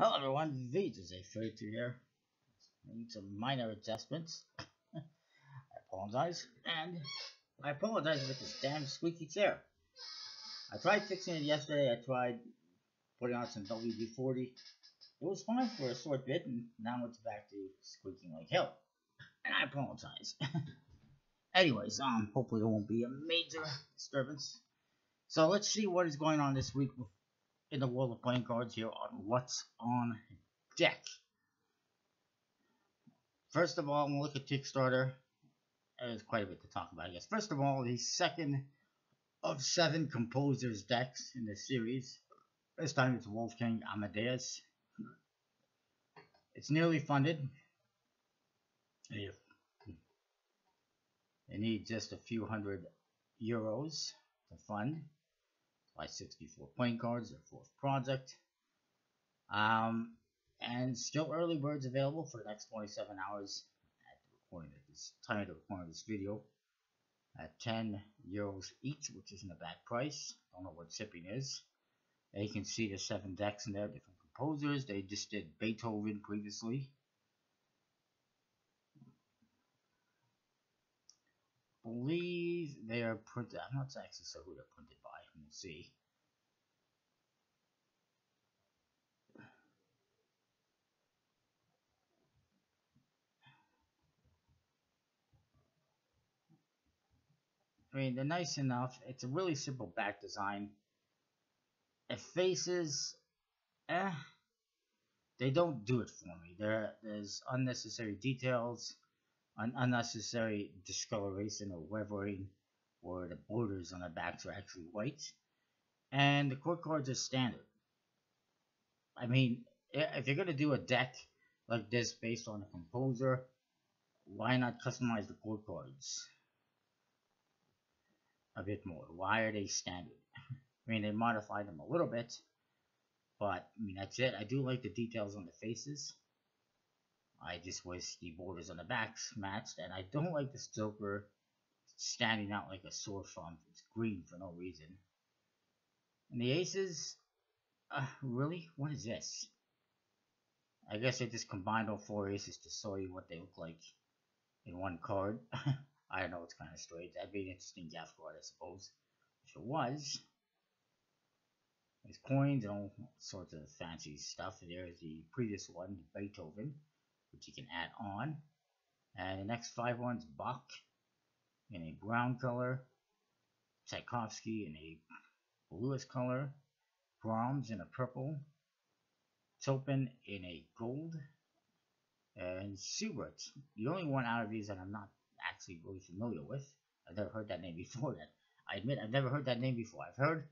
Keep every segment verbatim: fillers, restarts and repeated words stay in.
Hello everyone, vjose thirty-two here. I need some minor adjustments. I apologize, and I apologize with this damn squeaky chair. I tried fixing it yesterday, I tried putting on some W D forty. It was fine for a short bit, and now it's back to squeaking like hell. And I apologize. Anyways, um, hopefully it won't be a major disturbance. So let's see what is going on this week in the world of playing cards here on What's on Deck. First of all, I'm going to look at Kickstarter. There's quite a bit to talk about, I guess. First of all, the second of seven composers decks in this series. This time it's Wolfgang Amadeus. It's nearly funded. They need just a few hundred euros to fund. By sixty-four playing cards, their fourth project. Um, and still early birds available for the next twenty-seven hours at the recording of this, time of the recording of this video, at ten euros each, which isn't a bad price. Don't know what shipping is. And you can see the seven decks in there, different composers. They just did Beethoven previously. I believe they are printed. I'm not actually sure who they're printed by. Let's see. I mean, they're nice enough. It's a really simple back design. It faces, eh? They don't do it for me. There, there's unnecessary details, an unnecessary discoloration or weathering, or the borders on the backs are actually white, and the court cards are standard. I mean, if you're going to do a deck like this based on a composer, why not customize the court cards a bit more? Why are they standard? I mean, they modify them a little bit, but I mean, that's it. I do like the details on the faces. I just wish the borders on the backs matched, and I don't like this Joker standing out like a sore thumb. It's green for no reason. And the aces, uh, really? What is this? I guess I just combined all four aces to show you what they look like in one card. I don't know, it's kind of strange. That'd be an interesting draft card, I suppose. If it was. There's coins and all sorts of fancy stuff. There's the previous one, Beethoven, which you can add on. And the next five ones, Bach in a brown color, Tchaikovsky in a bluish color, Brahms in a purple, Chopin in a gold, and Schubert. The only one out of these that I'm not actually really familiar with. I've never heard that name before. That I admit I've never heard that name before. I've heard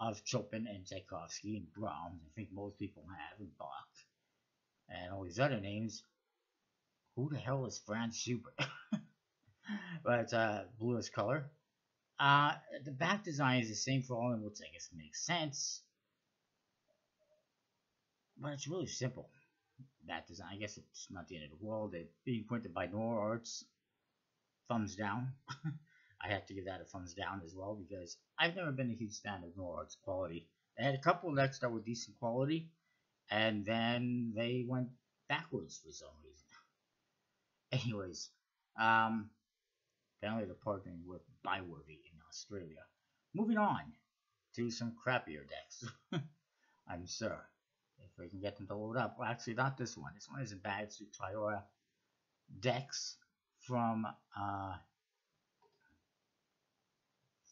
of Chopin and Tchaikovsky and Brahms. I think most people have, and Bach and all these other names. Who the hell is Franz Schubert? But it's uh, bluish color. Uh, the back design is the same for all of them, which I guess makes sense. But it's really simple. Back design, I guess it's not the end of the world. It's being printed by Noir Arts. Thumbs down. I have to give that a thumbs down as well, because I've never been a huge fan of Noir Arts quality. They had a couple of decks that were decent quality, and then they went backwards for some reason. Anyways, um... apparently they're partnering with BiWorthy in Australia. Moving on to some crappier decks. I'm sure. If we can get them to load up. Well, actually not this one. This one isn't bad. It's the Triora decks from uh,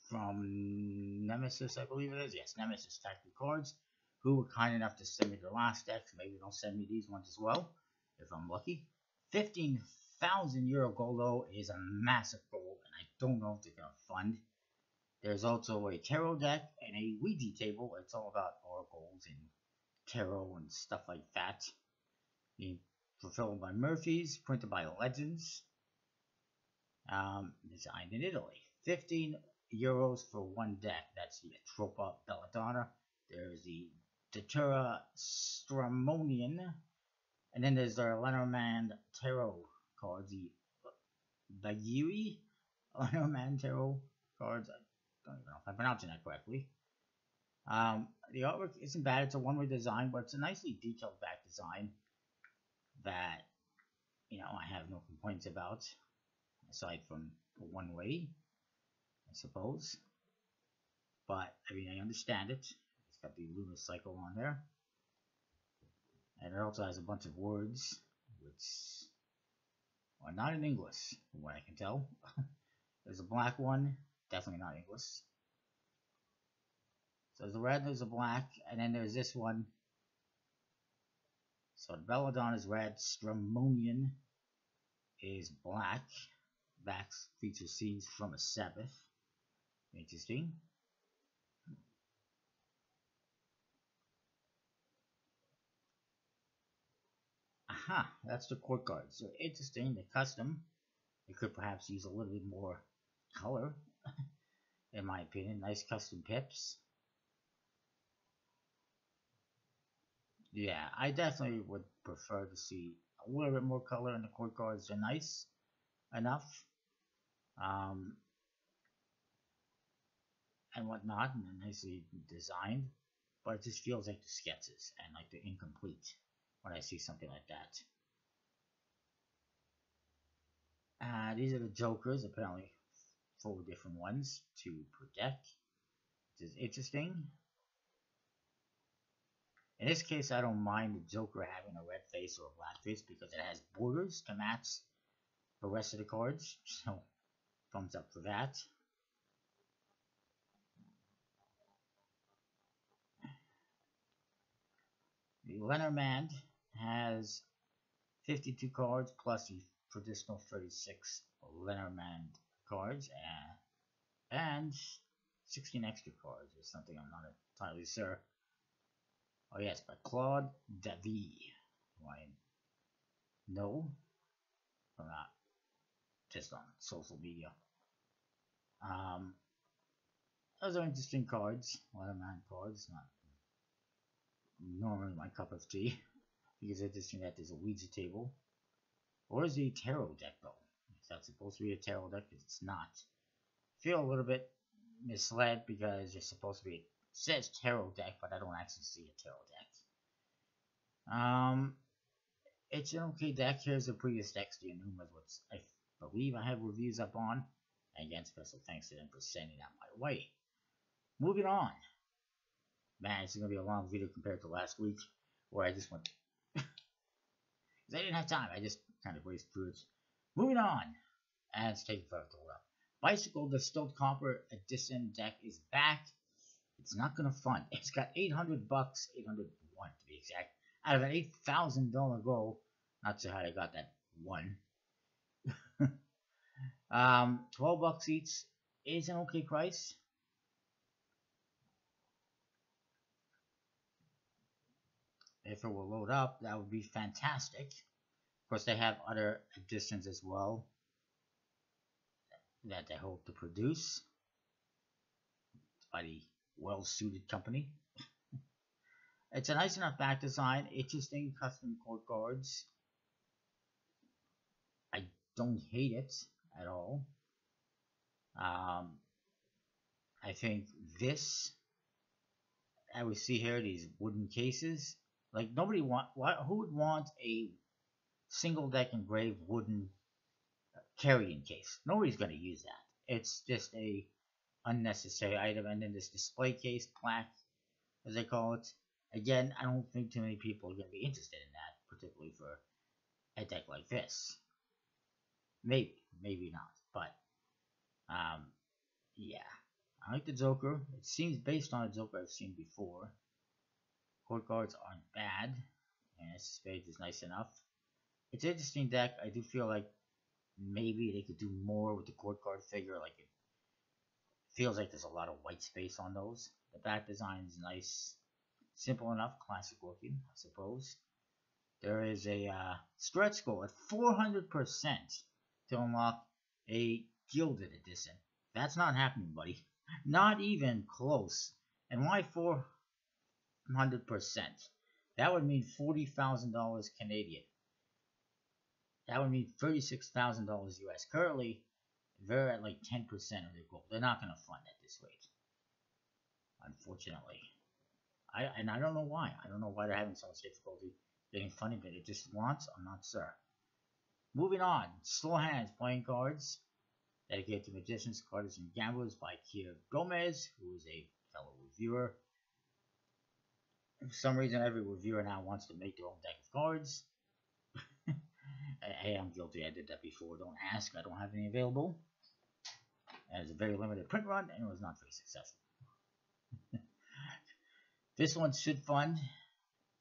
from Nemesis, I believe it is. Yes, Nemesis Tactical Cards, who were kind enough to send me the last decks. Maybe they'll send me these ones as well, if I'm lucky. fifteen thousand euro goal though is a massive goal, and I don't know if they're gonna fund. There's also a tarot deck and a Ouija table. It's all about oracles and tarot and stuff like that. Being fulfilled by Murphys, printed by Legends, um, designed in Italy. Fifteen euros for one deck. That's the Atropa Belladonna. There's the Detera Stramonian, and then there's the Lenormand tarot cards, the Bagiri Lenormand tarot cards. I don't even know if I'm pronouncing that correctly. Um, the artwork isn't bad. It's a one-way design, but it's a nicely detailed back design that, you know, I have no complaints about, aside from the one-way, I suppose. But, I mean, I understand it. It's got the lunar cycle on there. And it also has a bunch of words, which are not in English, from what I can tell. There's a black one, definitely not English. So there's a red, there's a black, and then there's this one. So the Belladonna is red, Stramonian is black. Bach features scenes from a Sabbath. Interesting. Aha, that's the court card. So interesting, the custom. It could perhaps use a little bit more color, in my opinion. Nice custom pips. Yeah, I definitely would prefer to see a little bit more color in the court cards. They're nice enough, um, and whatnot, and they're nicely designed, but it just feels like the sketches and like they're incomplete when I see something like that. Uh, these are the Jokers, apparently four different ones, two per deck, which is interesting. In this case, I don't mind the Joker having a red face or a black face because it has borders to match the rest of the cards, so thumbs up for that. The Lenormand has fifty-two cards plus the traditional thirty-six Lenormand cards and, and sixteen extra cards or something, I'm not entirely sure. Oh yes, by Claude David, who I know from that, just on social media. Um, those are interesting cards, Lenormand cards, not normally my cup of tea. I think it's interesting that there's a Ouija table. Or is the tarot deck though? If that's supposed to be a tarot deck, it's not. I feel a little bit misled because it's supposed to be a says tarot deck, but I don't actually see a tarot deck. Um, it's an okay deck. Here's the previous decks, the Enuma, which I believe I have reviews up on. And again, special thanks to them for sending that my way. Moving on. Man, this is going to be a long video compared to last week, where I just went... Because I didn't have time. I just kind of raced through it. Moving on. And it's taking forever to load up. Bicycle Distilled Copper Edition deck is back. It's not gonna fund. It's got eight hundred bucks, eight hundred one to be exact, out of an eight thousand dollar goal. Not sure how they got that one. um, twelve bucks each is an okay price. If it will load up, that would be fantastic. Of course, they have other editions as well that they hope to produce by the well-suited company. It's a nice enough back design, interesting custom court guards. I don't hate it at all. Um, I think this, I would see here, these wooden cases. Like nobody want, why, who would want a single deck engraved wooden carrying case? Nobody's going to use that. It's just a unnecessary item. And then this display case, plaque as they call it, again, I don't think too many people are going to be interested in that, particularly for a deck like this. Maybe, maybe not, but um, yeah, I like the Joker. It seems based on a Joker I've seen before. Court cards aren't bad, and this page is nice enough. It's an interesting deck. I do feel like maybe they could do more with the court card figure, like it feels like there's a lot of white space on those. The back design is nice. Simple enough. Classic looking, I suppose. There is a uh, stretch goal at four hundred percent to unlock a Gilded Edition. That's not happening, buddy. Not even close. And why four hundred percent? That would mean forty thousand dollars Canadian. That would mean thirty-six thousand dollars U S. Currently, they're at like ten percent of their goal. They're not going to fund at this rate, unfortunately. I and I don't know why. I don't know why they're having so much difficulty getting funny bit. It just wants. I'm not sure. Moving on. Slow hands playing cards dedicated to magicians, cards, and gamblers by Keir Gomez, who is a fellow reviewer. For some reason, every reviewer now wants to make their own deck of cards. Hey, I'm guilty. I did that before. Don't ask. I don't have any available. It was a very limited print run, and it was not very successful. This one's should fund.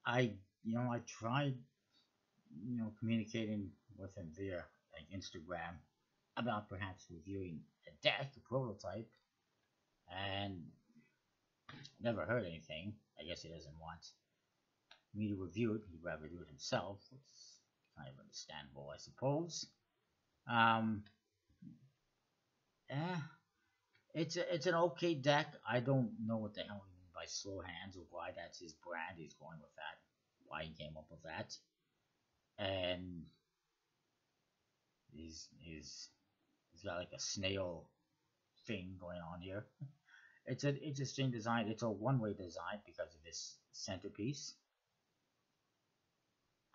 I, you know, I tried, you know, communicating with him via like Instagram about perhaps reviewing a deck, a prototype, and never heard anything. I guess he doesn't want me to review it. He'd rather do it himself. It's kind of understandable, I suppose. Um, eh, it's a, it's an okay deck. I don't know what the hell he means by slow hands or why that's his brand. He's going with that. Why he came up with that, and he's he's he's got like a snail thing going on here. It's an interesting design. It's a one-way design because of this centerpiece.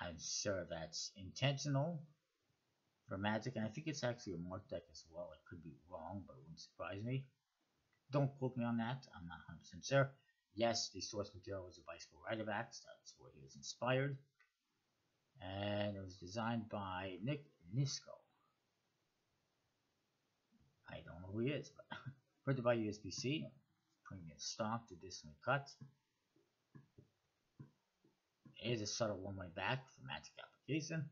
I'm sure that's intentional for magic, and I think it's actually a marked deck as well. It could be wrong, but it wouldn't surprise me. Don't quote me on that. I'm not one hundred percent sure. Yes, the source material was a Bicycle Jaipan. That's where he was inspired. And it was designed by Nick Nisco. I don't know who he is, but printed by U S P C. Premium stock, traditionally cut. It is a subtle one-way back for magic application.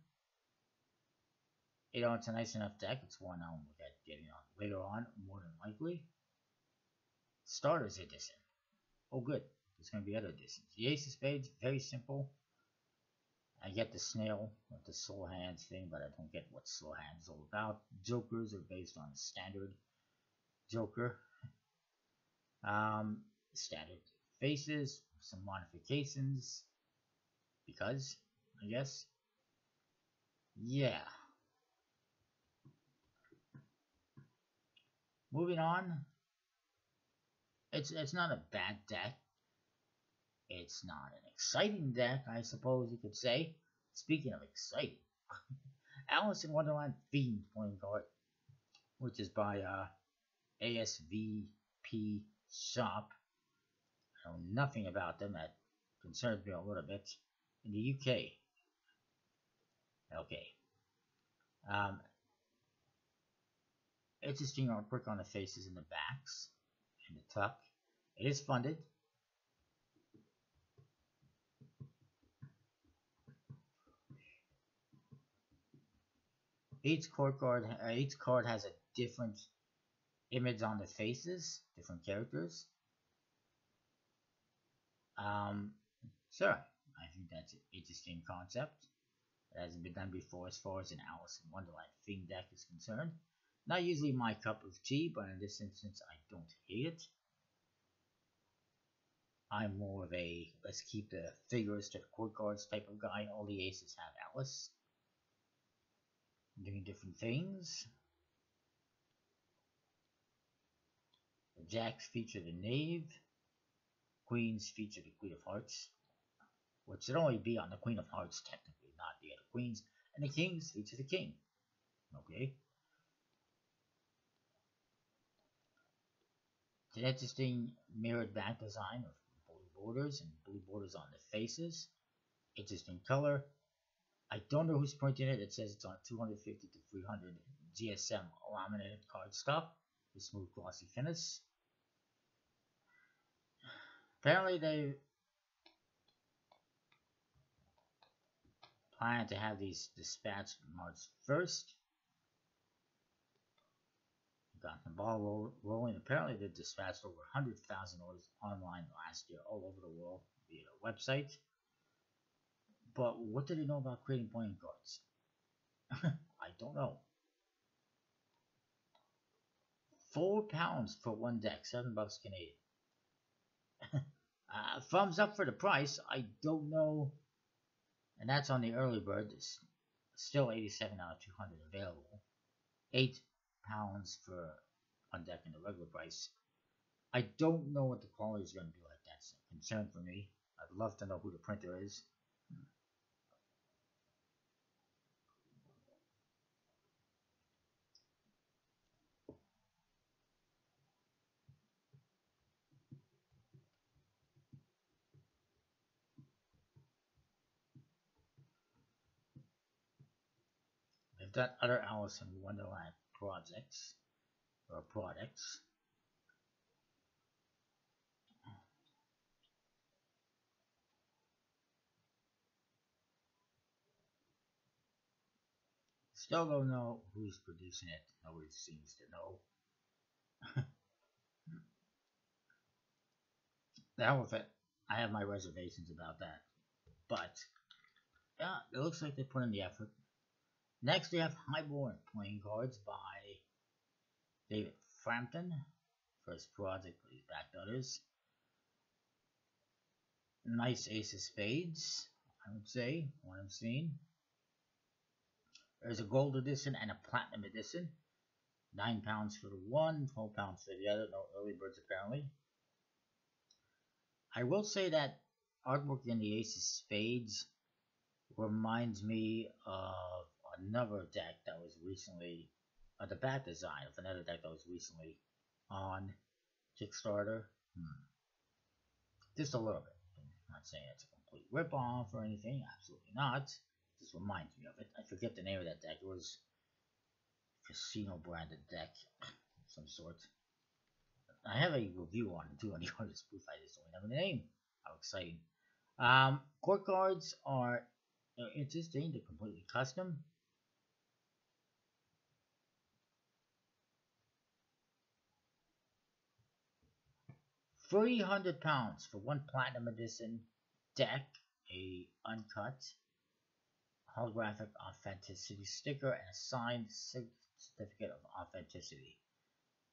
You know, it's a nice enough deck. It's one I'll look at getting on later on, more than likely. Starters edition. Oh, good. There's going to be other editions. The Ace of Spades, very simple. I get the snail with the slow hands thing, but I don't get what slow hands is all about. Jokers are based on standard Joker. Um, standard faces, some modifications. Because, I guess. Yeah. Moving on. It's it's not a bad deck. It's not an exciting deck, I suppose you could say. Speaking of exciting, Alice in Wonderland Fiend playing card, which is by uh, A S V P Shop. I know nothing about them. That concerns me a little bit. In the U K. Okay. Um, interesting artwork on the faces and the backs. And the tuck. It is funded. Each card card uh, each card has a different image on the faces, different characters. Um, sure, I think that's an interesting concept. It hasn't been done before as far as an Alice in Wonderland theme deck is concerned. Not usually my cup of tea, but in this instance, I don't hate it. I'm more of a let's keep the figures to the court cards type of guy. All the aces have Alice. Doing different things. The jacks feature the knave. Queens feature the Queen of Hearts, which should only be on the Queen of Hearts, technically, not the other queens. And the kings feature the king. Okay. An interesting mirrored back design of blue borders and blue borders on the faces. Interesting color. I don't know who's printing it. It says it's on two fifty to three hundred G S M laminated cardstock with smooth glossy finish. Apparently they plan to have these dispatched March first. Got the ball roll, rolling. Apparently, they dispatched over one hundred thousand orders online last year, all over the world via their website. But what do they know about creating playing cards? I don't know. Four pounds for one deck, seven bucks Canadian. uh, thumbs up for the price. I don't know, and that's on the early bird. There's still eighty-seven out of two hundred available. Eight. Pounds for one deck in the regular price. I don't know what the quality is going to be like that soon. concern for me. I'd love to know who the printer is. If that other Alice in Wonderland projects or products. Still don't know who's producing it. Nobody seems to know. The hell with it. I have my reservations about that. But, yeah, it looks like they put in the effort. Next we have Highborn Playing Cards by David Frampton. First project, please back to others. Nice Ace of Spades, I would say, what I've seen. There's a gold edition and a platinum edition. Nine pounds for the one, twelve pounds for the other. No early birds apparently. I will say that artwork in the Ace of Spades reminds me of another deck that was recently, uh, the back design of another deck that was recently on Kickstarter. Hmm. Just a little bit. I'm not saying it's a complete rip-off or anything. Absolutely not. Just reminds me of it. I forget the name of that deck. It was a casino branded deck of some sort. I have a review on it too on the artist proof. I just don't remember the name. How exciting. Um, court cards are interesting. They're completely custom. three hundred pounds for one platinum edition deck, a uncut holographic authenticity sticker, and a signed certificate of authenticity.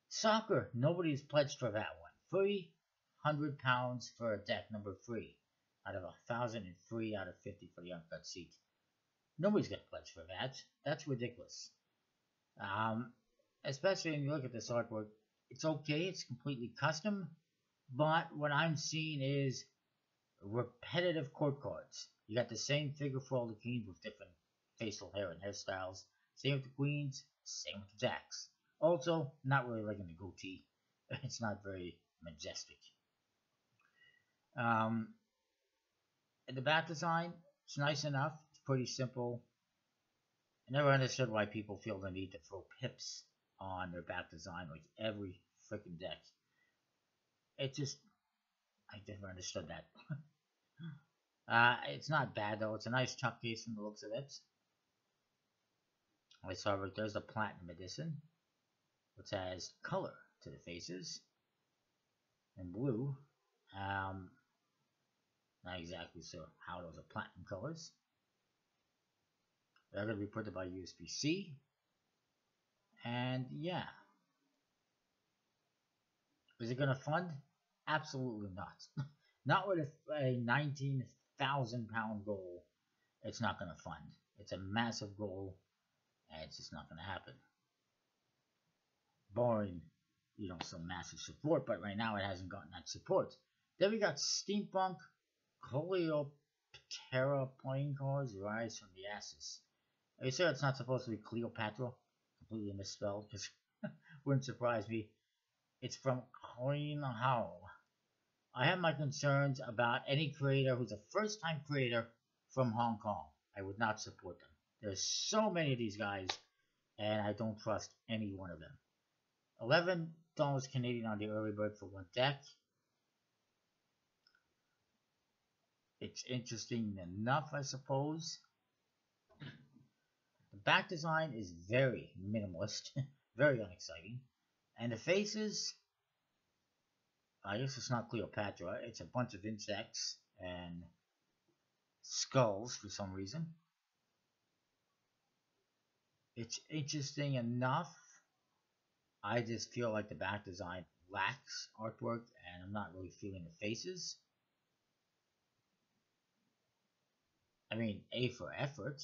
Soccer, nobody's pledged for that one. three hundred pounds for a deck number three out of one thousand three out of fifty for the uncut seat. Nobody's going to pledge for that. That's ridiculous. Um, especially when you look at this artwork, it's okay, it's completely custom, but what I'm seeing is repetitive court cards. You got the same figure for all the kings with different facial hair and hairstyles. Same with the queens, same with the jacks. Also, not really liking the goatee. It's not very majestic. Um, and the back design, it's nice enough. It's pretty simple. I never understood why people feel the need to throw pips on their back design like every freaking deck. It just, I never understood that. Uh, it's not bad though. It's a nice chunk case from the looks of it. Let's start with, there's the platinum edition, which has color to the faces and blue. Um, not exactly sure how those are platinum colors. They're going to be printed by U S P C, and yeah, is it going to fund? Absolutely not. Not with a nineteen thousand pound goal. It's not going to fund. It's a massive goal, and it's just not going to happen. Barring, you know, some massive support, but right now it hasn't gotten that support. Then we got Steampunk Cleopatra Playing Cards, Rise from the Ashes. Are you sure it's not supposed to be Cleopatra? Completely misspelled, because wouldn't surprise me. It's from Coin Howell. I have my concerns about any creator who's a first-time creator from Hong Kong. I would not support them. There's so many of these guys, and I don't trust any one of them. eleven dollars Canadian on the early bird for one deck. It's interesting enough, I suppose. The back design is very minimalist, very unexciting. And the faces, I guess it's not Cleopatra, it's a bunch of insects and skulls for some reason. It's interesting enough. I just feel like the back design lacks artwork, and I'm not really feeling the faces. I mean, A for effort,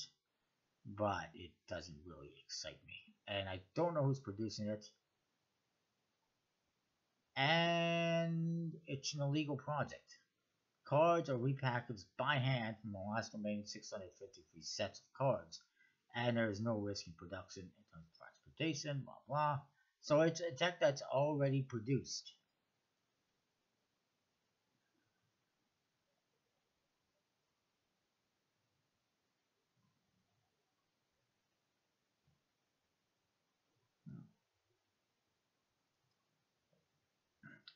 but it doesn't really excite me. And I don't know who's producing it. And it's an illegal project. Cards are repackaged by hand from the last remaining six hundred fifty-three sets of cards, and there is no risk in production in terms of transportation, blah blah. So it's a deck that's already produced.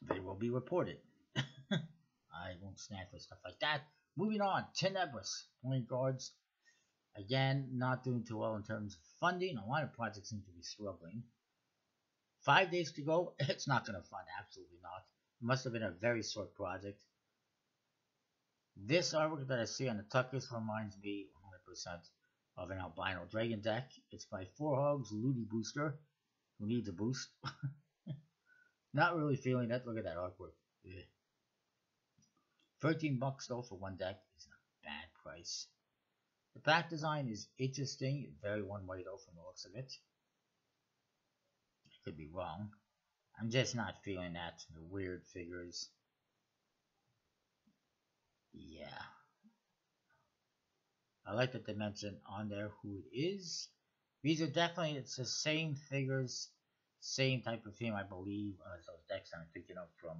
They will be reported. I won't snap for stuff like that. Moving on, Tenebris, Point Guards. Again, not doing too well in terms of funding. A lot of projects seem to be struggling. Five days to go, it's not going to fund, absolutely not. It must have been a very short project. This artwork that I see on the Tuckers reminds me one hundred percent of an Albino Dragon deck. It's by Four Hogs, Ludi Booster, who needs a boost. Not really feeling that. Look at that artwork. Ugh. thirteen bucks though for one deck is a bad price. The back design is interesting, very one way though from the looks of it. I could be wrong. I'm just not feeling that. The weird figures. Yeah. I like that they mention on there who it is. These are definitely, it's the same figures, same type of theme, I believe, as those decks I'm picking up from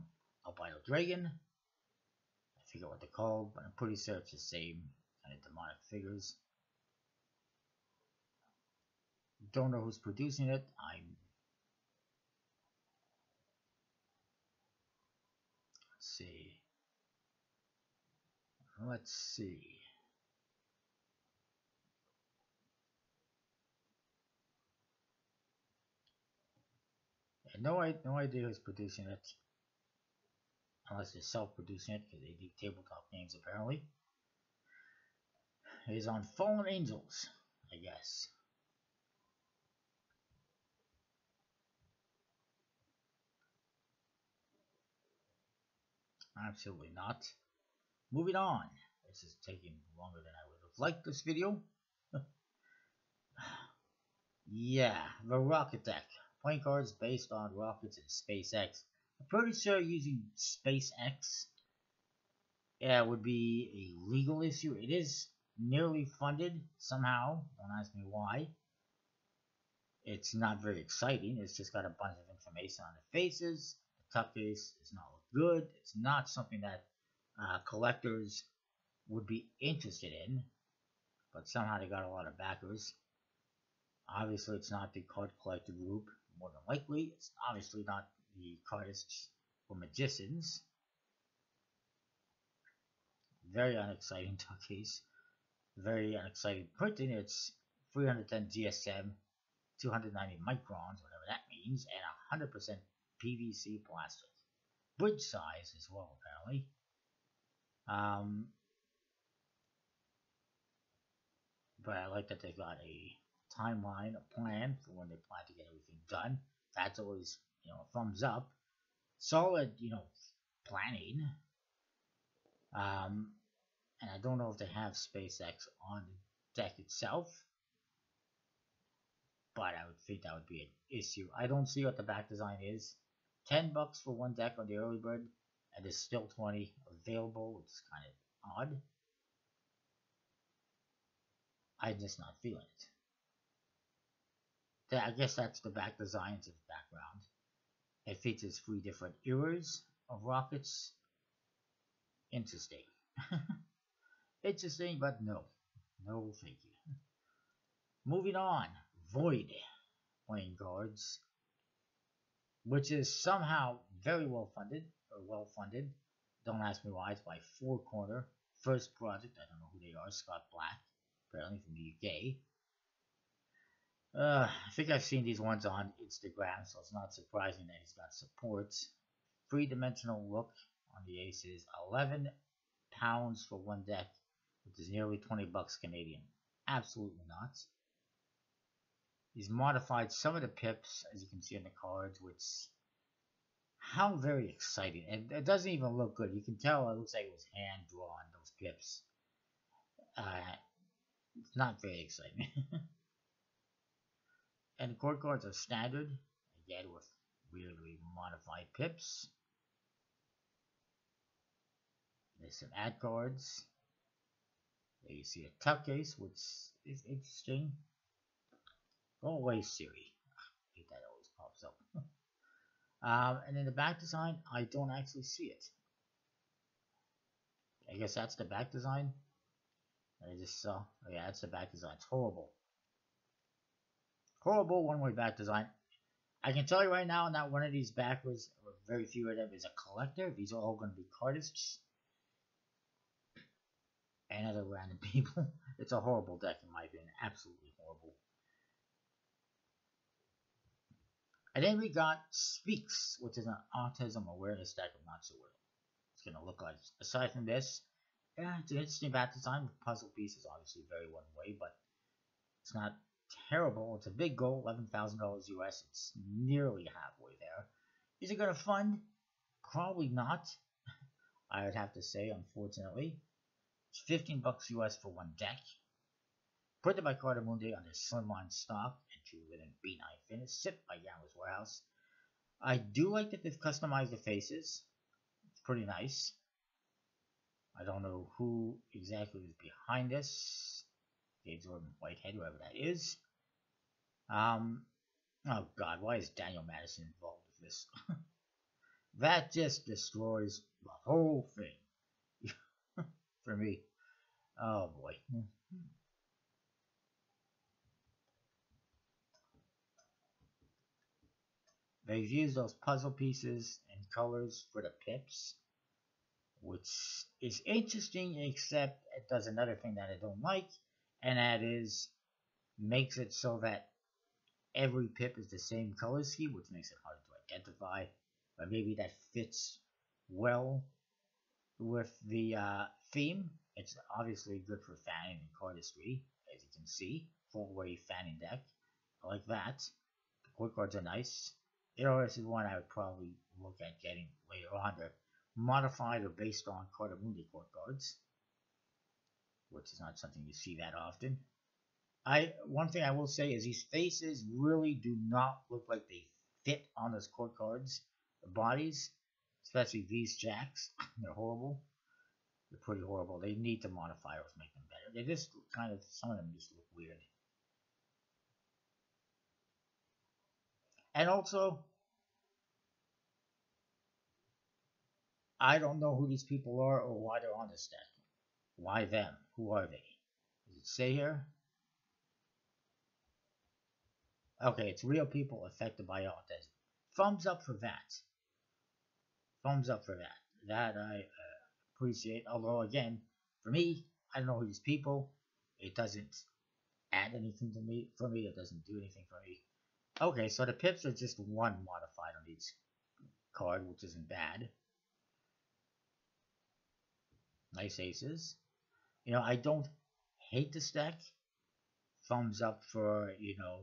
Albino Dragon. I forget what they're called, but I'm pretty sure it's the same kind of demonic figures. Don't know who's producing it. I'm. Let's see. Let's see. No, I no idea who's producing it, unless they're self-producing it, because they do tabletop games apparently. It is on Fallen Angels, I guess. Absolutely not. Moving on. This is taking longer than I would have liked this video. Yeah, the rocket deck. Point cards based on rockets and SpaceX. I'm pretty sure using SpaceX, yeah, would be a legal issue. It is nearly funded somehow. Don't ask me why. It's not very exciting. It's just got a bunch of information on the faces. The tuck case does not look good. It's not something that uh, collectors would be interested in. But somehow they got a lot of backers. Obviously, it's not the card collector group. More than likely, it's obviously not the cardists or magicians. Very unexciting tuck case. Very unexciting printing. It's three hundred ten G S M, two hundred ninety microns, whatever that means, and one hundred percent P V C plastic. Bridge size as well, apparently. Um, but I like that they've got a timeline, a plan for when they plan to get everything done. That's always, you know, a thumbs up. Solid, you know, planning. Um, and I don't know if they have SpaceX on the deck itself, but I would think that would be an issue. I don't see what the back design is. Ten bucks for one deck on the early bird, and there's still twenty available, which is kind of odd. I'm just not feeling it. I guess that's the back designs of the background. It features three different eras of rockets. Interesting. Interesting, but no. No, thank you. Moving on. Void Playing Guards, which is somehow very well funded, or well funded. Don't ask me why. It's by Four Corner. First project. I don't know who they are. Scott Black, apparently from the U K. Uh, I think I've seen these ones on Instagram, so it's not surprising that he's got support. Three-dimensional look on the aces, eleven pounds for one deck, which is nearly twenty bucks Canadian. Absolutely not. He's modified some of the pips, as you can see on the cards, which, how very exciting. And it doesn't even look good. You can tell it looks like it was hand-drawn, those pips. Uh, it's not very exciting. And court cards are standard, again with weirdly modified pips. The there's some ad guards. There you see a tuck ace, which is interesting. Go away, Siri. I hate that always pops up. um, and then the back design, I don't actually see it. I guess that's the back design. I just saw. Oh yeah, that's the back design. It's horrible. Horrible one-way back design. I can tell you right now, not one of these backwards, or very few of them, is a collector. These are all going to be cardists and other random people. It's a horrible deck in my opinion. Absolutely horrible. And then we got Speaks, which is an autism awareness deck. I'm not sure what it's going to look like. Aside from this, yeah, it's an interesting back design with puzzle pieces. Obviously very one way, but it's not terrible. It's a big goal, eleven thousand dollars U S. It's nearly halfway there. Is it going to fund? Probably not. I would have to say, unfortunately. It's fifteen bucks U S for one deck. Printed by Cartamundi on their slimline stock. Entry with a B nine finish. Sip by Gamblers Warehouse. I do like that they've customized the faces. It's pretty nice. I don't know who exactly is behind this. J. Jordan Whitehead, whoever that is. Um, oh god, why is Daniel Madison involved with this? That just destroys the whole thing. For me. Oh boy. They've used those puzzle pieces and colors for the pips, which is interesting, except it does another thing that I don't like. And that is, makes it so that every pip is the same color scheme, which makes it hard to identify. But maybe that fits well with the uh, theme. It's obviously good for fanning and cardistry, as you can see. Four-way fanning deck. I like that. The court cards are nice. A R S is one I would probably look at getting later on. They're modified or based on Cartamundi court cards, which is not something you see that often. I one thing I will say is these faces really do not look like they fit on those court cards. The bodies, especially these jacks, they're horrible. They're pretty horrible. They need to modify or make them better. They just kind of, some of them just look weird. And also, I don't know who these people are or why they're on this deck. Why them? Who are they? Does it say here? Okay, it's real people affected by autism. Thumbs up for that. Thumbs up for that. That I uh, appreciate. Although, again, for me, I don't know who these people. It doesn't add anything to me. For me, it doesn't do anything for me. Okay, so the pips are just one modified on each card, which isn't bad. Nice aces. You know, I don't hate this deck. Thumbs up for, you know,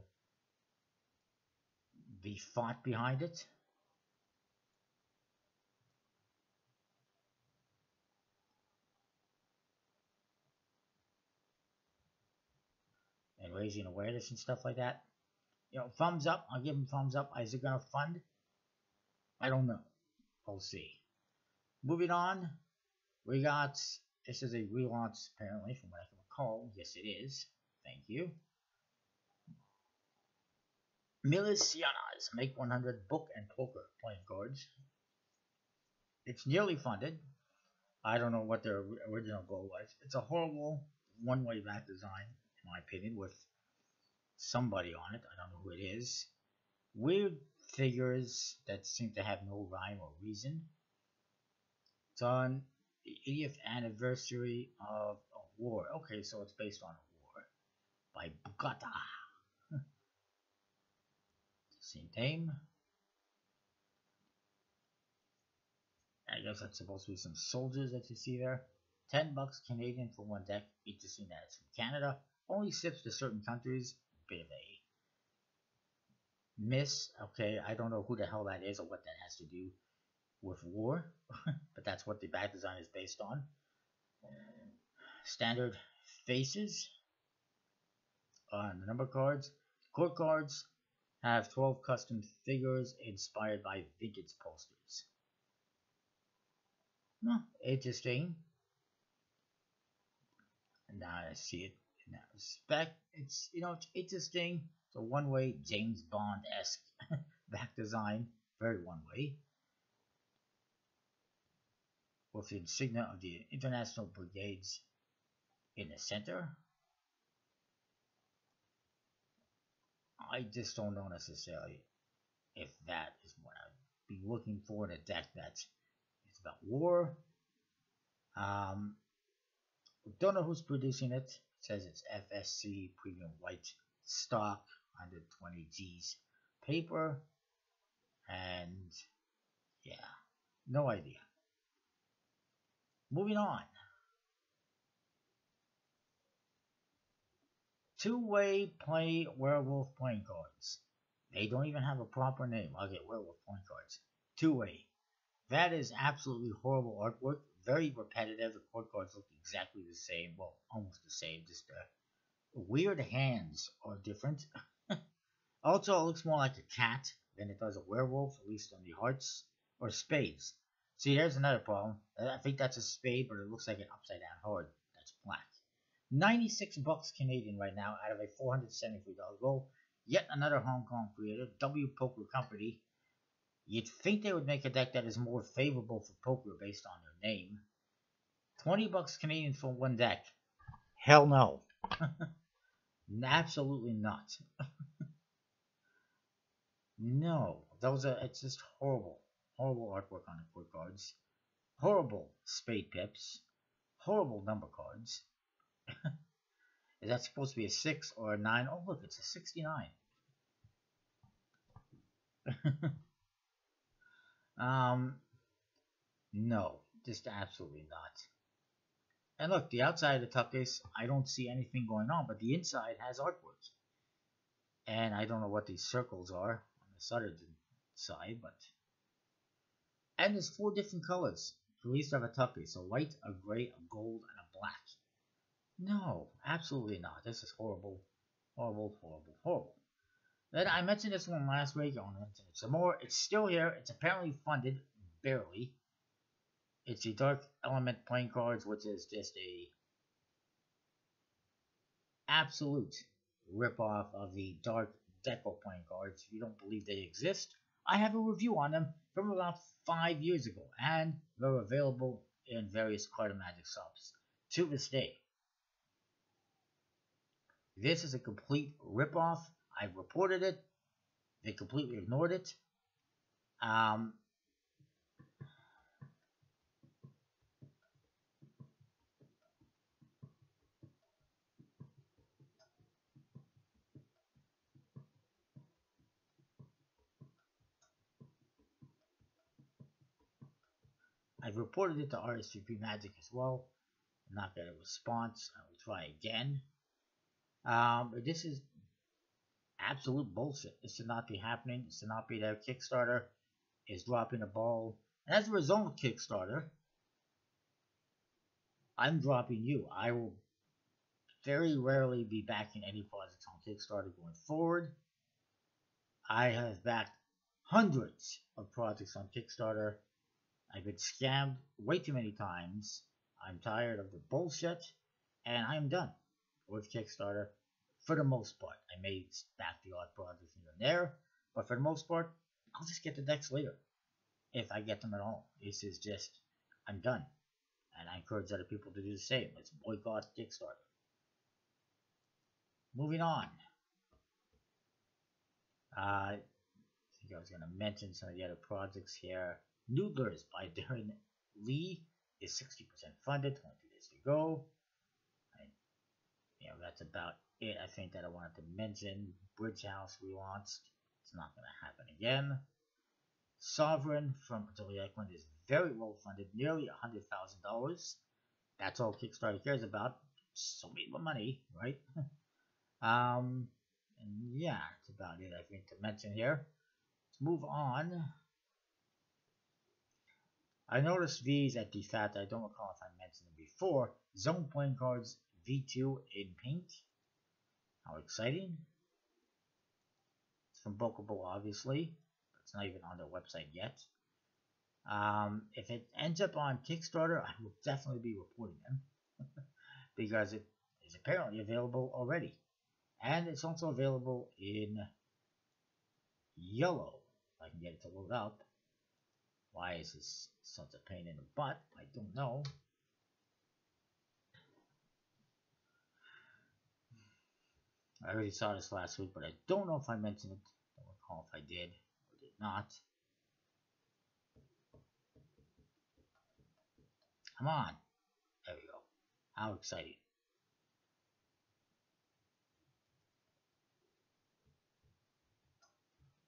the thought behind it. And raising awareness and stuff like that. You know, thumbs up. I'll give them thumbs up. Is it going to fund? I don't know. We'll see. Moving on. We got, this is a relaunch apparently from what I can recall. Yes it is. Thank you. Milicianas, make one hundred book and poker playing cards. It's nearly funded. I don't know what their original goal was. It's a horrible one-way back design, in my opinion, with somebody on it. I don't know who it is. Weird figures that seem to have no rhyme or reason. It's on the eightieth anniversary of a war. Okay, so it's based on a war by Bukata. Same name. I guess that's supposed to be some soldiers that you see there. Ten bucks Canadian for one deck. Interesting that it's from Canada. Only ships to certain countries. Bit of a miss. Okay, I don't know who the hell that is or what that has to do with war, but that's what the back design is based on. Standard faces on the number cards. Court cards have twelve custom figures inspired by vintage posters. No, interesting. now I see it in that respect. It's, you know, it's interesting. It's a one-way James Bond-esque back design, very one-way, with the insignia of the International Brigades in the center. I just don't know necessarily if that is what I'd be looking for in a deck that's it's about war. Um, don't know who's producing it. It says it's F S C premium white stock, one hundred twenty G's paper, and yeah, no idea. Moving on. Two-way play werewolf playing cards. They don't even have a proper name. I'll get werewolf playing cards. Two-way. That is absolutely horrible artwork. Very repetitive. The court cards look exactly the same. Well, almost the same. Just the weird hands are different. Also, it looks more like a cat than it does a werewolf, at least on the hearts or spades. See, there's another problem. I think that's a spade, but it looks like an upside-down heart. That's black. ninety-six bucks Canadian right now out of a four hundred seventy-three dollar roll. Yet another Hong Kong creator, W Poker Company. You'd think they would make a deck that is more favorable for poker based on their name. twenty bucks Canadian for one deck. Hell no. Absolutely not. No. Those are, it's just horrible. Horrible artwork on the court cards. Horrible spade pips. Horrible number cards. Is that supposed to be a six or a nine? Oh, look, it's a sixty-nine. Um, no, just absolutely not. And look, the outside of the tuckers, I don't see anything going on, but the inside has artwork. And I don't know what these circles are on the soldered side, but... And there's four different colors, at least of a tuckers, a white, a gray, a gold, and a black. No, absolutely not. This is horrible, horrible, horrible, horrible. Then I mentioned this one last week. I want to mention it some more. It's still here. It's apparently funded, barely. It's the Dark Element playing cards, which is just a absolute ripoff of the Dark Deco playing cards. If you don't believe they exist, I have a review on them from about five years ago, and they're available in various card magic shops to this day. This is a complete ripoff. I've reported it. They completely ignored it. Um, I've reported it to R S V P Magic as well. Not got a response. I will try again. Um, but this is absolute bullshit. This should not be happening. It should not be there. Kickstarter is dropping the ball. And as a result of Kickstarter, I'm dropping you. I will very rarely be backing any projects on Kickstarter going forward. I have backed hundreds of projects on Kickstarter. I've been scammed way too many times. I'm tired of the bullshit, and I'm done with Kickstarter. For the most part, I may back the odd projects here and there, but for the most part, I'll just get the decks later, if I get them at all. This is just, I'm done. And I encourage other people to do the same. Let's boycott Kickstarter. Moving on. Uh, I think I was going to mention some of the other projects here. Noodlers by Darren Lee is sixty percent funded, twenty days to go. And, you know, that's about it, I think, that I wanted to mention. Bridge House relaunched. It's not going to happen again. Sovereign from Italy Eklund is very well funded, nearly one hundred thousand dollars. That's all Kickstarter cares about. So many more money, right? um, and yeah, that's about it, I think, to mention here. Let's move on. I noticed these at the fat. I don't recall if I mentioned them before. Zone playing cards V two in pink. How exciting. It's from Bokobo, obviously. It's not even on their website yet. Um, if it ends up on Kickstarter, I will definitely be reporting them. Because it, apparently available already. And it's also available in yellow. If I can get it to load up. Why is this such a pain in the butt? I don't know. I already saw this last week, but I don't know if I mentioned it. I don't recall if I did or did not. Come on. There we go. How exciting.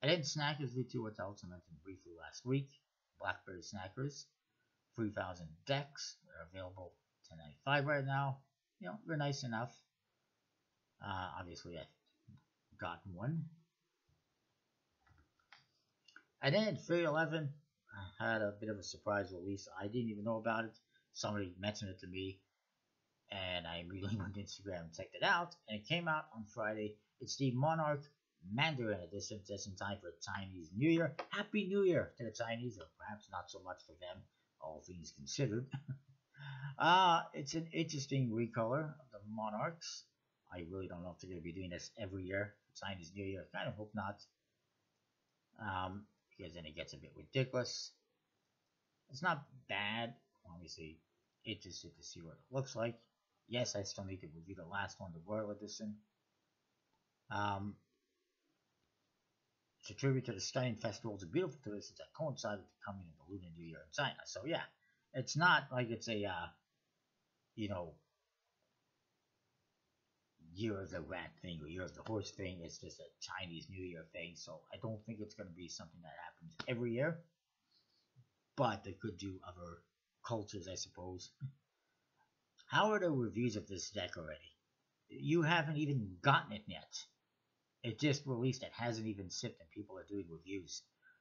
I did Snackers V two, which I also mentioned briefly last week. Blackberry Snackers. three thousand decks. They're available ten ninety-five right now. You know, they're nice enough. Uh, obviously, I've gotten one. And then three eleven, I had a bit of a surprise release. I didn't even know about it. Somebody mentioned it to me, and I immediately went to Instagram and checked it out. And it came out on Friday. It's the Monarch Mandarin edition, just in time for Chinese New Year. Happy New Year to the Chinese, or perhaps not so much for them, all things considered. uh, it's an interesting recolor of the Monarchs. I really don't know if they're going to be doing this every year. Chinese New Year, I kind of hope not. Um, because then it gets a bit ridiculous. It's not bad. Obviously, interested to see what it looks like. Yes, I still need to review the last one, the Royal Edition. Um, it's a tribute to the stunning festivals and beautiful traditions that coincide with the coming of the Lunar New Year in China. So yeah, it's not like it's a, uh, you know, Year of the Rat thing or Year of the Horse thing. It's just a Chinese New Year thing, so I don't think it's going to be something that happens every year, but they could do other cultures, I suppose. How are the reviews of this deck already? You haven't even gotten it yet. It just released. It hasn't even sipped and people are doing reviews.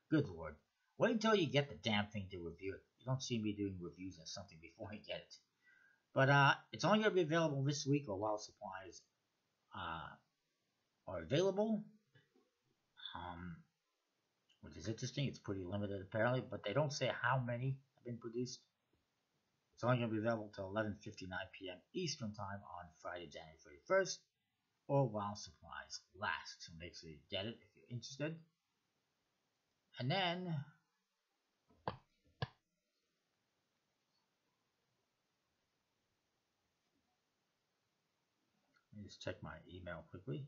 Good lord. Wait until you get the damn thing to review it. You don't see me doing reviews of something before I get it. But uh, it's only going to be available this week or while supplies Uh, are available, um, which is interesting. It's pretty limited apparently, but they don't say how many have been produced. It's only going to be available till eleven fifty-nine p m Eastern Time on Friday, January thirty-first, or while supplies last. So make sure you get it if you're interested. And then just check my email quickly.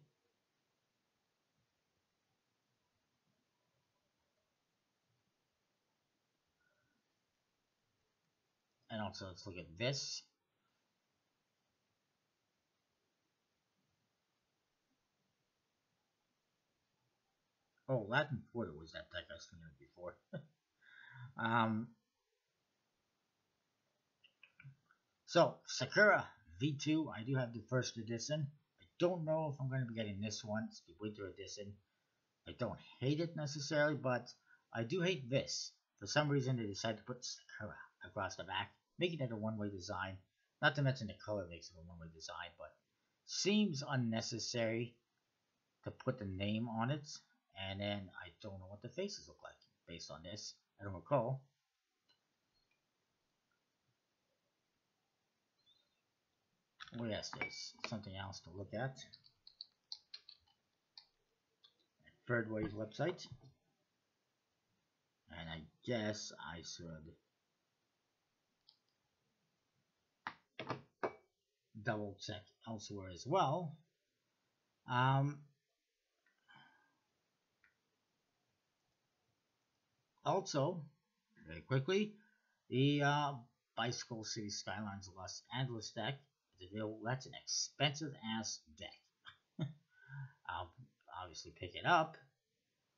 And also let's look at this. Oh, Latin Quarter was that deck I was thinking of before. um, so, Sakura V two, I do have the first edition. I don't know if I'm going to be getting this one. It's the winter edition. I don't hate it necessarily, but I do hate this. For some reason, they decided to put Sakura across the back, making it a one-way design. Not to mention the color makes it a one-way design, but seems unnecessary to put the name on it. And then I don't know what the faces look like based on this. I don't recall. Oh yes, there's something else to look at. Third Wave website. And I guess I should double check elsewhere as well. Um, also, very quickly, the uh, Bicycle City Skylines Los Angeles deck. That's an expensive ass deck. I'll obviously pick it up.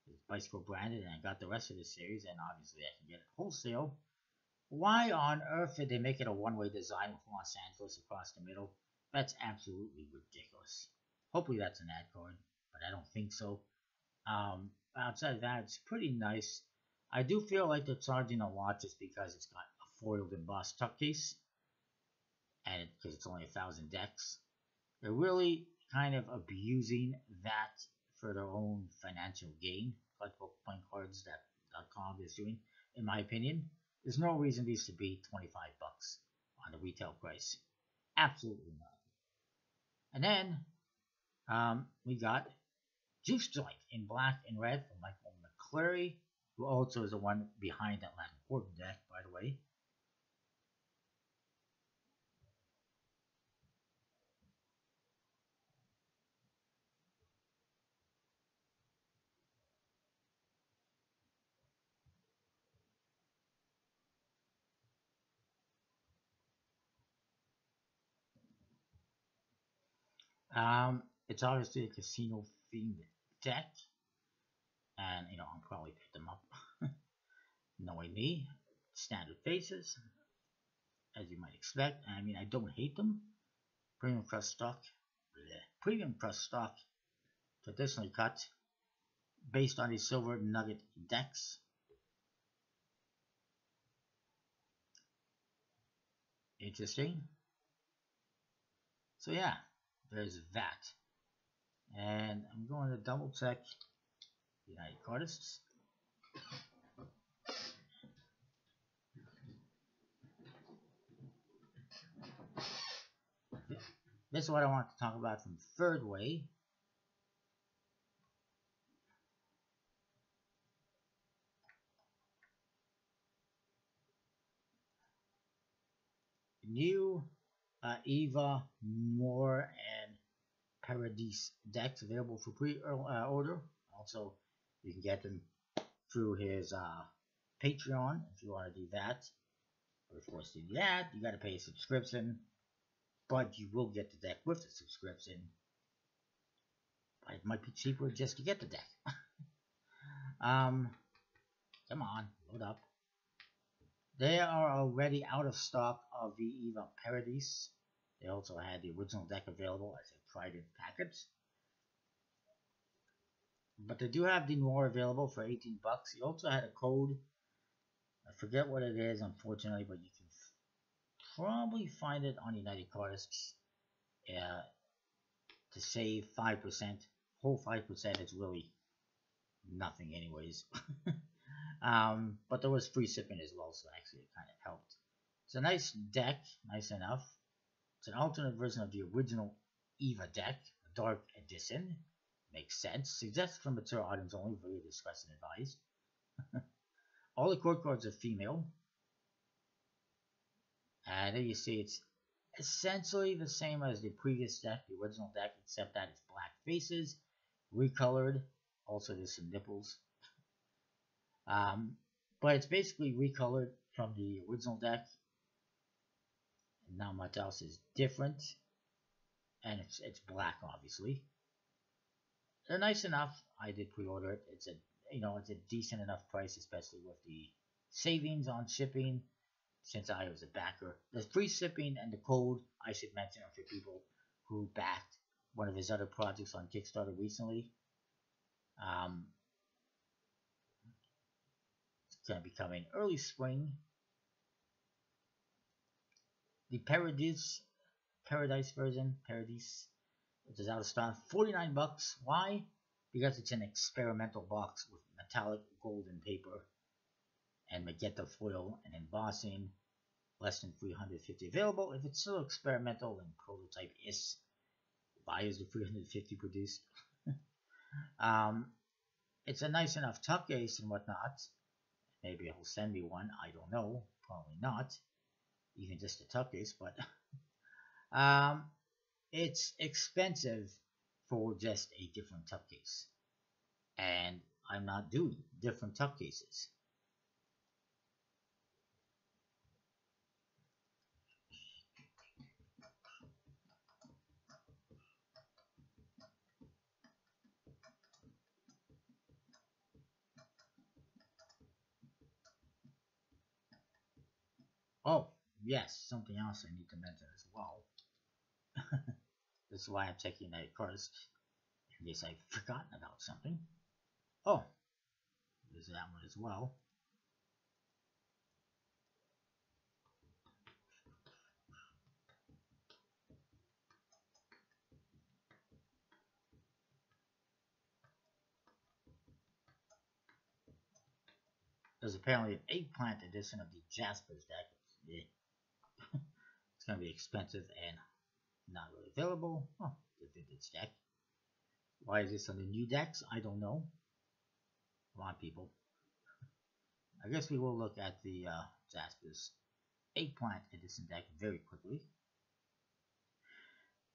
It's Bicycle branded, and I got the rest of the series, and obviously I can get it wholesale. Why on earth did they make it a one-way design with Los Angeles across the middle? That's absolutely ridiculous. Hopefully that's an ad card, but I don't think so. Um, outside of that, it's pretty nice. I do feel like they're charging a lot just because it's got a foiled embossed tuck case. And because it's only a thousand decks, they're really kind of abusing that for their own financial gain. Collectible Point Cards that .com is doing, in my opinion, there's no reason these should be twenty-five bucks on the retail price. Absolutely not. And then um, we got Juice Joint in black and red from Michael McCleary, who also is the one behind that Latin Quarter deck, by the way. Um, it's obviously a casino themed deck, and you know, I'll probably pick them up, knowing me. Standard faces, as you might expect. I mean, I don't hate them. Premium press stock, bleh. Premium press stock, traditionally cut, based on the Silver Nugget decks. Interesting. So yeah. There's that. And I'm going to double check United Cardists. This is what I want to talk about from Third Way. New Uh, Eva, Moore, and Paradise decks available for pre-order. Also, you can get them through his uh, Patreon if you want to do that. But of course, to do that, you got to pay a subscription, but you will get the deck with the subscription. But it might be cheaper just to get the deck. um, come on, load up. They are already out of stock of the Eva Paradise. They also had the original deck available as a private package. But they do have the Noir available for eighteen bucks. He also had a code. I forget what it is, unfortunately, but you can probably find it on United Cardists. Uh, to save five percent, whole five percent is really nothing anyways. Um, but there was free shipping as well, so actually it kind of helped. It's a nice deck, nice enough. It's an alternate version of the original Eva deck, a dark edition. Makes sense. Suggested for mature items only, for your discretion advised. All the court cards are female. And there you see it's essentially the same as the previous deck, the original deck, except that it's black faces, recolored. Also there's some nipples. Um, but it's basically recolored from the original deck. Not much else is different. And it's it's black, obviously. They're nice enough. I did pre-order it. It's a you know it's a decent enough price, especially with the savings on shipping, since I was a backer. The free shipping and the code, I should mention, are for people who backed one of his other projects on Kickstarter recently. Um Going to be coming early spring. The Paradise, Paradise version, Paradise, which is out of stock, forty-nine bucks. Why? Because it's an experimental box with metallic golden paper and magenta foil and embossing. Less than three hundred fifty available. If it's still experimental, then prototype is. Why is the three hundred fifty produced? um, it's a nice enough tuck case and whatnot. Maybe he'll send me one, I don't know, probably not, even just a tuck case, but um, it's expensive for just a different tuck case, and I'm not doing different tuck cases. Oh, yes, something else I need to mention as well. This is why I'm checking United Cardists, in case I've forgotten about something. Oh, there's that one as well. There's apparently an eggplant edition of the Jaspers deck. It's going to be expensive and Not really available. Oh, the vintage deck. Why is this on the new decks? I don't know. Come on, people. I guess we will look at the uh, Jaspers Eggplant Edition deck very quickly.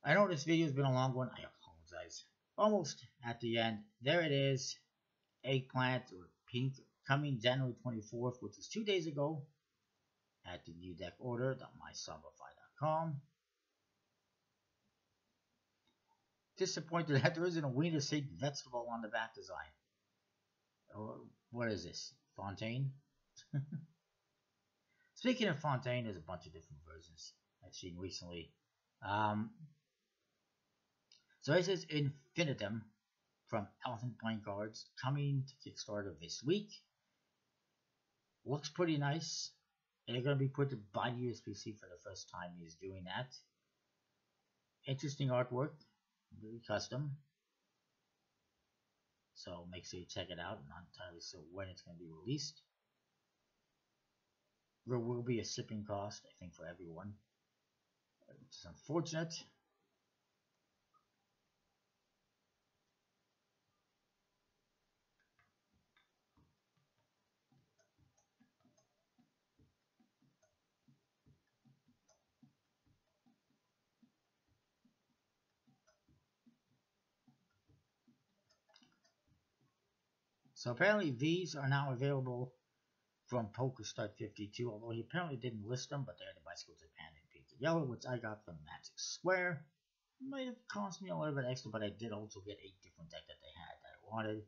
I know this video has been a long one. I apologize. Almost at the end. There it is. Eggplant or Pink coming January twenty-fourth, which is two days ago. At the new deck order. my sombrify dot com. Disappointed that there isn't a wiener shaped vegetable on the back design. Or what is this? Fontaine? Speaking of Fontaine, there's a bunch of different versions I've seen recently. Um, so this is Infinitum from Elephant Playing Cards, coming to Kickstarter this week. Looks pretty nice. They're going to be put by the U S P C for the first time he's doing that. Interesting artwork. Really custom. So make sure you check it out. I'm not entirely sure when it's going to be released. There will be a shipping cost, I think, for everyone, which is unfortunate. So apparently these are now available from PokerStart fifty-two, although he apparently didn't list them, but they're the Bicycle Jaipan and Pink and Yellow, which I got from Magic Square. It might have cost me a little bit extra, but I did also get eight different decks that they had that I wanted.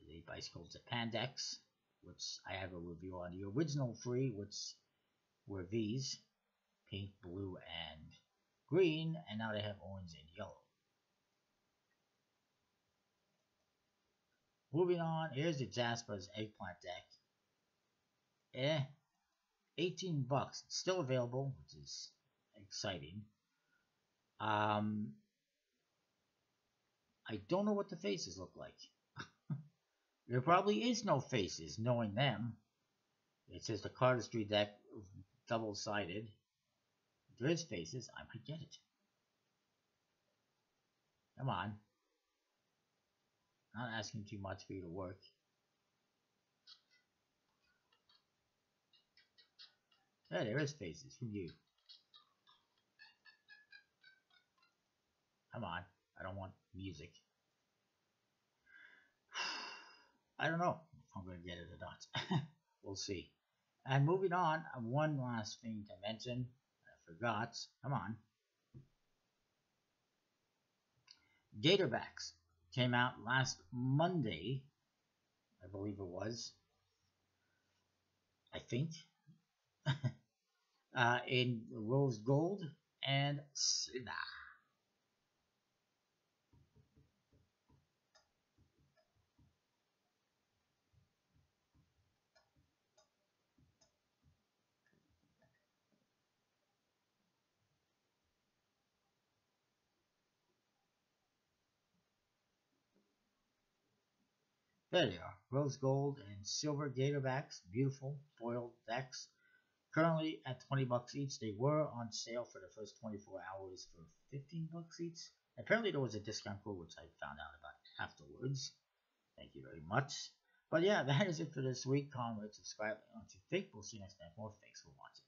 The Bicycle Jaipan decks, which I have a review on the original three, which were these, pink, blue, and green, and now they have orange and yellow. Moving on, here's the Jaspers Eggplant deck. Eh, eighteen bucks. It's still available, which is exciting. Um, I don't know what the faces look like. There probably is no faces, knowing them. It says the cardistry deck, double-sided. If there is faces, I might get it. Come on. Not asking too much for you to work. Hey, there is faces from you. Come on, I don't want music. I don't know if I'm going to get it or not. We'll see. And moving on, one last thing to mention. I forgot. Come on. Gatorbacks. Came out last Monday, I believe it was, I think, uh, in rose gold and Sina. There they are, rose gold and silver Gatorbacks, beautiful foiled decks. Currently at twenty bucks each. They were on sale for the first twenty-four hours for fifteen bucks each. Apparently there was a discount code, which I found out about afterwards. Thank you very much. But yeah, that is it for this week. Comment, rate, subscribe. I don't know what you think. We'll see you next time. More thanks for watching.